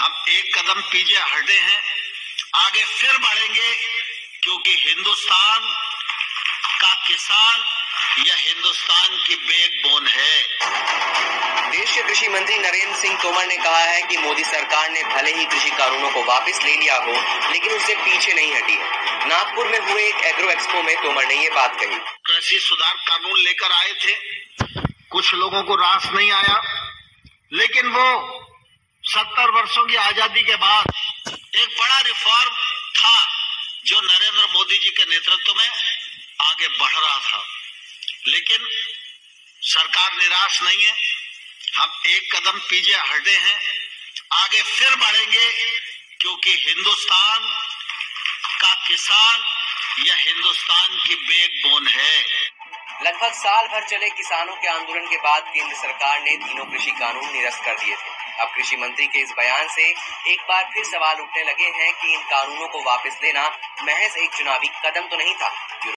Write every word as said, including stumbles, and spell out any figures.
हम एक कदम पीछे हटे हैं, आगे फिर बढ़ेंगे, क्योंकि हिंदुस्तान का किसान यह हिंदुस्तान की बैकबोन है। देश के कृषि मंत्री नरेंद्र सिंह तोमर ने कहा है कि मोदी सरकार ने भले ही कृषि कानूनों को वापस ले लिया हो, लेकिन उससे पीछे नहीं हटी है। नागपुर में हुए एक एग्रो एक्सपो में तोमर ने ये बात कही। कृषि सुधार कानून लेकर आए थे, कुछ लोगों को रास नहीं आया, लेकिन वो सत्तर वर्षों की आजादी के बाद एक बड़ा रिफॉर्म था जो नरेंद्र मोदी जी के नेतृत्व में आगे बढ़ रहा था। लेकिन सरकार निराश नहीं है, हम एक कदम पीछे हटे हैं, आगे फिर बढ़ेंगे, क्योंकि हिंदुस्तान का किसान यह हिंदुस्तान की बैकबोन है। लगभग साल भर चले किसानों के आंदोलन के बाद केंद्र सरकार ने तीनों कृषि कानून निरस्त कर दिए थे। अब कृषि मंत्री के इस बयान से एक बार फिर सवाल उठने लगे हैं कि इन कानूनों को वापस लेना महज एक चुनावी कदम तो नहीं था।